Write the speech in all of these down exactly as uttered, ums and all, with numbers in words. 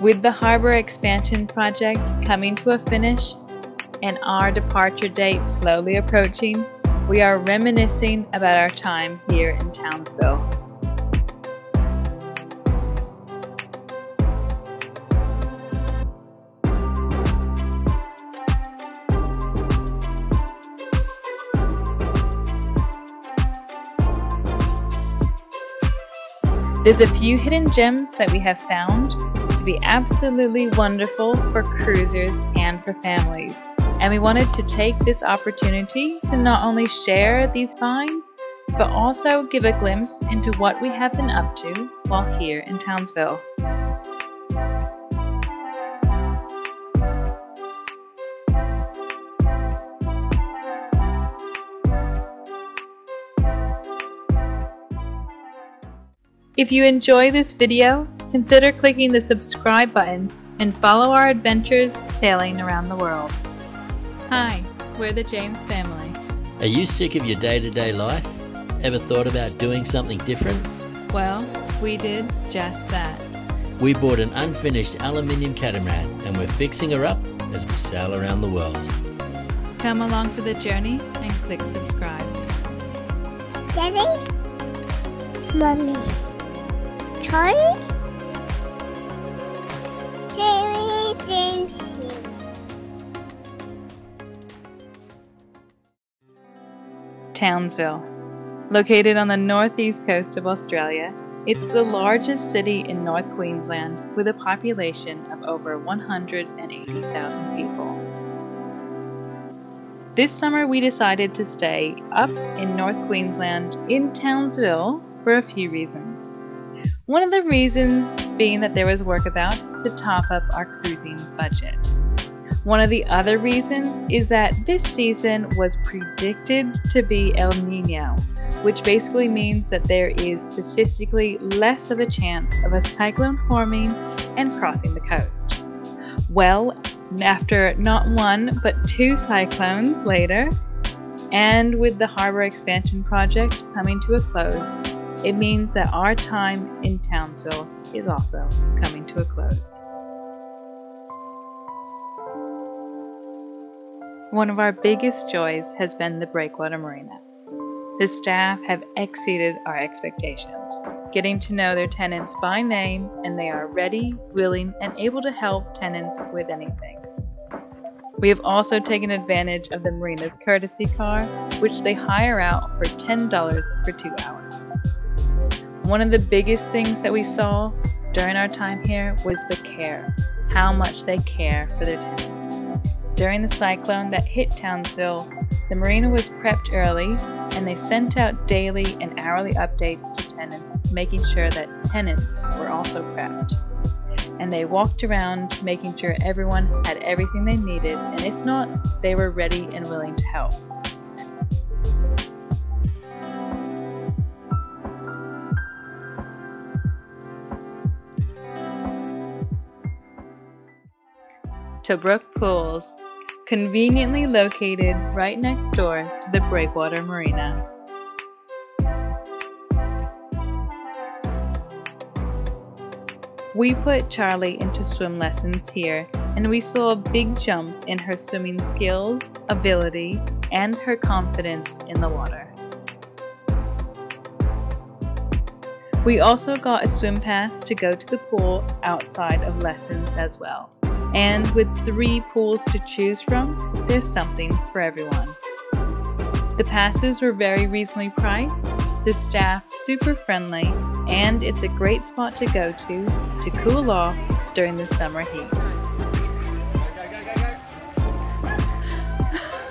With the harbour expansion project coming to a finish and our departure date slowly approaching, we are reminiscing about our time here in Townsville. There's a few hidden gems that we have found to be absolutely wonderful for cruisers and for families, and we wanted to take this opportunity to not only share these finds, but also give a glimpse into what we have been up to while here in Townsville. If you enjoy this video, consider clicking the subscribe button and follow our adventures sailing around the world. Hi, we're the James family. Are you sick of your day-to-day life? Ever thought about doing something different? Well, we did just that. We bought an unfinished aluminium catamaran and we're fixing her up as we sail around the world. Come along for the journey and click subscribe. Daddy? Mommy? Charlie? Jamie, James. Townsville. Located on the northeast coast of Australia, it's the largest city in North Queensland with a population of over one hundred eighty thousand people. This summer we decided to stay up in North Queensland in Townsville for a few reasons. One of the reasons being that there was work about to top up our cruising budget. One of the other reasons is that this season was predicted to be El Niño, which basically means that there is statistically less of a chance of a cyclone forming and crossing the coast. Well, after not one but two cyclones later, and with the harbour expansion project coming to a close, it means that our time in Townsville is also coming to a close. One of our biggest joys has been the Breakwater Marina. The staff have exceeded our expectations, getting to know their tenants by name, and they are ready, willing, and able to help tenants with anything. We have also taken advantage of the marina's courtesy car, which they hire out for ten dollars for two hours. One of the biggest things that we saw during our time here was the care, how much they care for their tenants. During the cyclone that hit Townsville, the marina was prepped early and they sent out daily and hourly updates to tenants, making sure that tenants were also prepped. And they walked around making sure everyone had everything they needed, and if not, they were ready and willing to help. To Brook Pools, conveniently located right next door to the Breakwater Marina. We put Charlie into swim lessons here, and we saw a big jump in her swimming skills, ability, and her confidence in the water. We also got a swim pass to go to the pool outside of lessons as well. And with three pools to choose from, there's something for everyone. The passes were very reasonably priced, the staff super friendly, and it's a great spot to go to to cool off during the summer heat.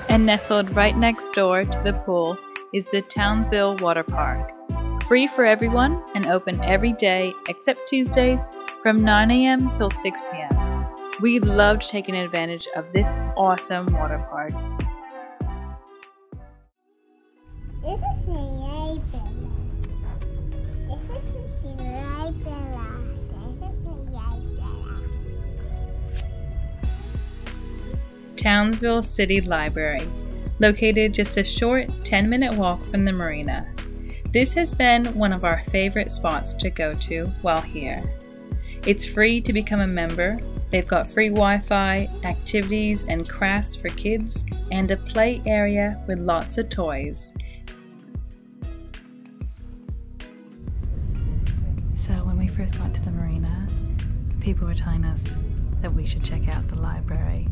And nestled right next door to the pool is the Townsville Water Park. Free for everyone and open every day except Tuesdays from nine A M till six P M We loved taking advantage of this awesome water park. This is the library. This is the library. This is the library. Townsville City Library, located just a short ten minute walk from the marina. This has been one of our favorite spots to go to while here. It's free to become a member. They've got free Wi-Fi, activities and crafts for kids, and a play area with lots of toys. So when we first got to the marina, people were telling us that we should check out the library.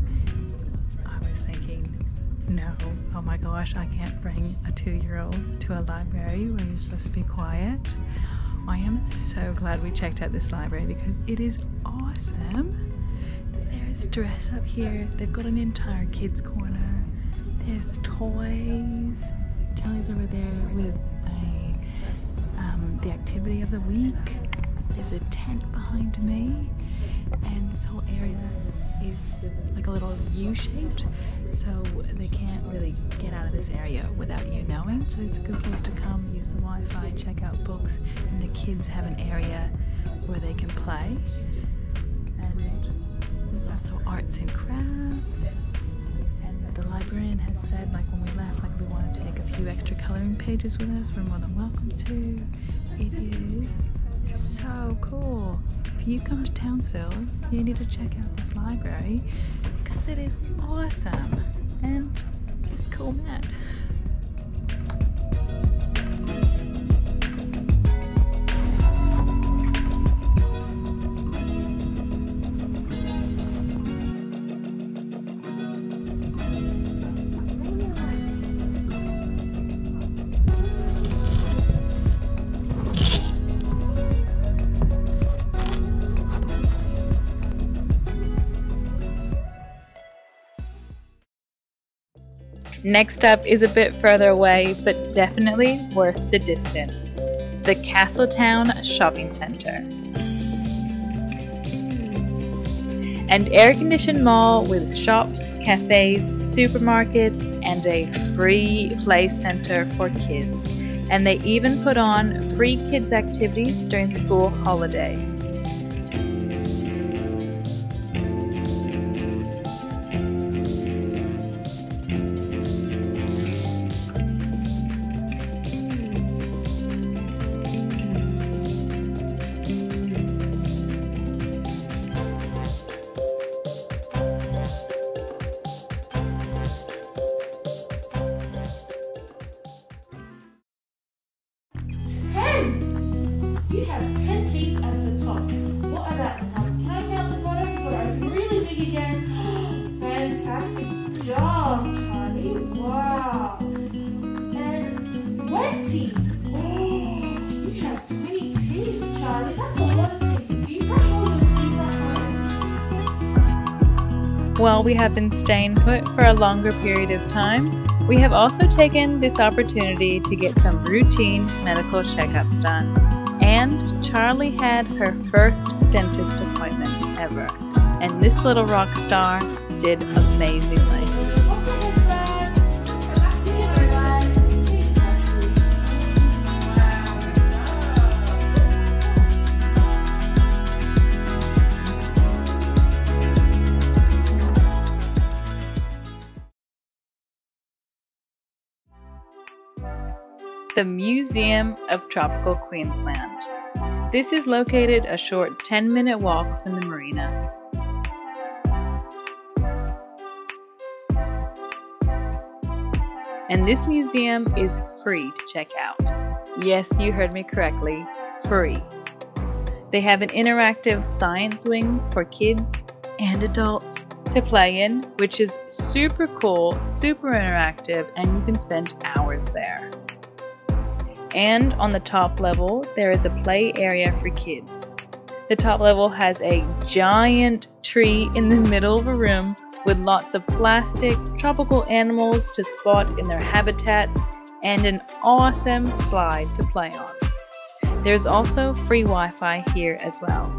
I was thinking, no, oh my gosh, I can't bring a two-year-old to a library where you're supposed to be quiet. I am so glad we checked out this library because it is awesome. There's dress up here, they've got an entire kids corner, there's toys, Charlie's over there with a, um, the activity of the week, there's a tent behind me, and this whole area is like a little U-shaped, so they can't really get out of this area without you knowing, so it's a good place to come, use the Wi-Fi, check out books, and the kids have an area where they can play. And there's also arts and crafts, and the librarian has said, like when we left, like if we want to take a few extra colouring pages with us, we're more than welcome to. It is so cool. If you come to Townsville, you need to check out this library because it is awesome and it's cool, Matt. Next up is a bit further away, but definitely worth the distance. The Castletown Shopping Centre. An air-conditioned mall with shops, cafes, supermarkets, and a free play centre for kids. And they even put on free kids activities during school holidays. While we have been staying put for a longer period of time, we have also taken this opportunity to get some routine medical checkups done. And Charlie had her first dentist appointment ever. And this little rock star did amazingly. The Museum of Tropical Queensland. This is located a short ten minute walk from the marina. And this museum is free to check out. Yes, you heard me correctly, free. They have an interactive science wing for kids and adults to play in, which is super cool, super interactive, and you can spend hours there. And on the top level, there is a play area for kids. The top level has a giant tree in the middle of a room with lots of plastic, tropical animals to spot in their habitats, and an awesome slide to play on. There's also free Wi-Fi here as well.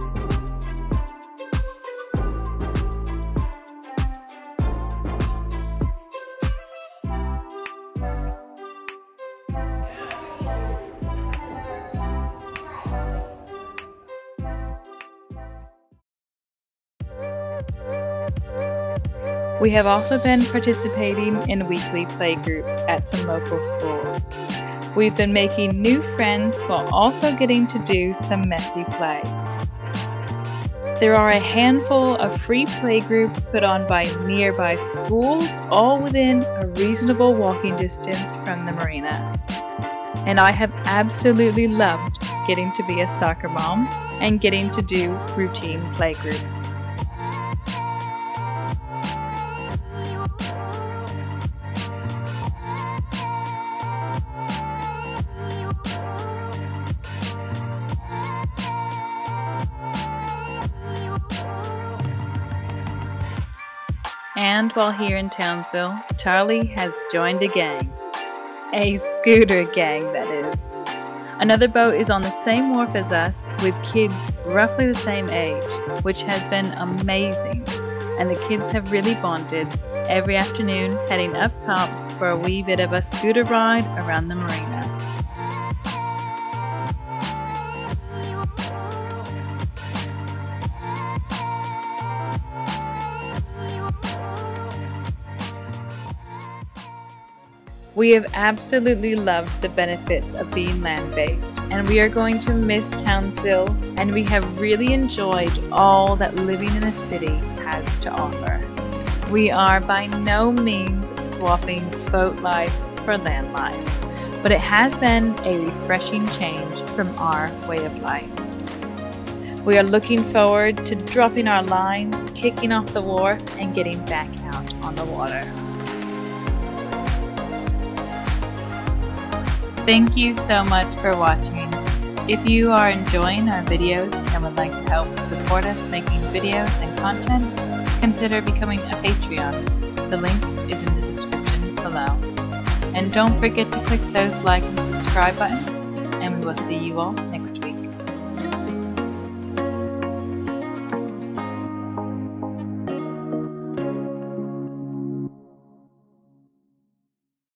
We have also been participating in weekly play groups at some local schools. We've been making new friends while also getting to do some messy play. there are a handful of free playgroups put on by nearby schools, all within a reasonable walking distance from the marina. And I have absolutely loved getting to be a soccer mom and getting to do routine playgroups. And while here in Townsville, Charlie has joined a gang. A scooter gang, that is. Another boat is on the same wharf as us, with kids roughly the same age, which has been amazing. And the kids have really bonded, every afternoon heading up top for a wee bit of a scooter ride around the marina. We have absolutely loved the benefits of being land-based, and we are going to miss Townsville, and we have really enjoyed all that living in a city has to offer. We are by no means swapping boat life for land life, but it has been a refreshing change from our way of life. We are looking forward to dropping our lines, kicking off the wharf, and getting back out on the water. Thank you so much for watching. If you are enjoying our videos and would like to help support us making videos and content, consider becoming a Patreon. The link is in the description below. And don't forget to click those like and subscribe buttons, and we will see you all